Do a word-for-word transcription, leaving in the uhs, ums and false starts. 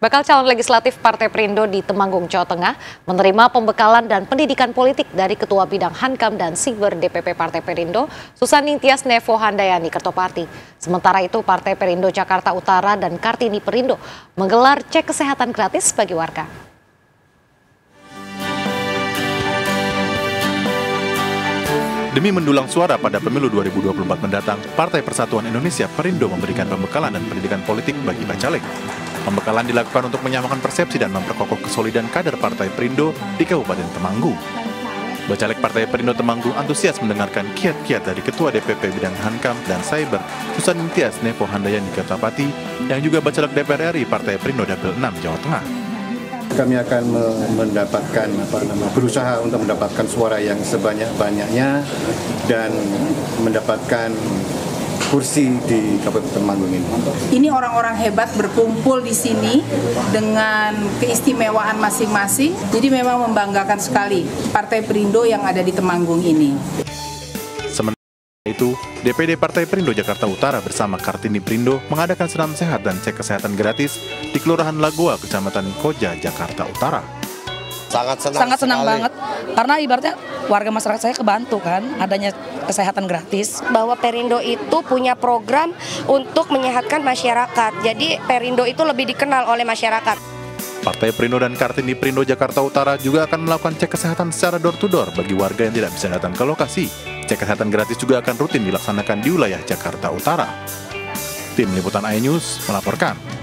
Bakal calon legislatif Partai Perindo di Temanggung, Jawa Tengah menerima pembekalan dan pendidikan politik dari Ketua Bidang Hankam dan Siber D P P Partai Perindo, Susaningtyas Nefo Handayani Kartoparti. Sementara itu, Partai Perindo Jakarta Utara dan Kartini Perindo menggelar cek kesehatan gratis bagi warga. Demi mendulang suara pada pemilu dua ribu dua puluh empat mendatang, Partai Persatuan Indonesia Perindo memberikan pembekalan dan pendidikan politik bagi bacalek. Pembekalan dilakukan untuk menyamakan persepsi dan memperkokoh kesolidan kader Partai Perindo di Kabupaten Temanggung. Bacalek Partai Perindo Temanggung antusias mendengarkan kiat-kiat dari Ketua D P P Bidang Hankam dan Cyber, Susaningtyas Nefo Handayani Kartoparti, yang juga bacalek D P R R I Partai Perindo DAPIL enam Jawa Tengah. Kami akan mendapatkan, apa namanya, berusaha untuk mendapatkan suara yang sebanyak-banyaknya dan mendapatkan kursi di Kabupaten Temanggung ini. Ini orang-orang hebat berkumpul di sini dengan keistimewaan masing-masing. Jadi memang membanggakan sekali Partai Perindo yang ada di Temanggung ini. Sementara itu, D P D Partai Perindo Jakarta Utara bersama Kartini Perindo mengadakan senam sehat dan cek kesehatan gratis di Kelurahan Lagoa, Kecamatan Koja, Jakarta Utara. Sangat senang, Sangat senang banget, karena ibaratnya warga masyarakat saya kebantu kan adanya kesehatan gratis. Bahwa Perindo itu punya program untuk menyehatkan masyarakat, jadi Perindo itu lebih dikenal oleh masyarakat. Partai Perindo dan Kartini Perindo Jakarta Utara juga akan melakukan cek kesehatan secara door-to-door bagi warga yang tidak bisa datang ke lokasi. Cek kesehatan gratis juga akan rutin dilaksanakan di wilayah Jakarta Utara. Tim Liputan iNews melaporkan.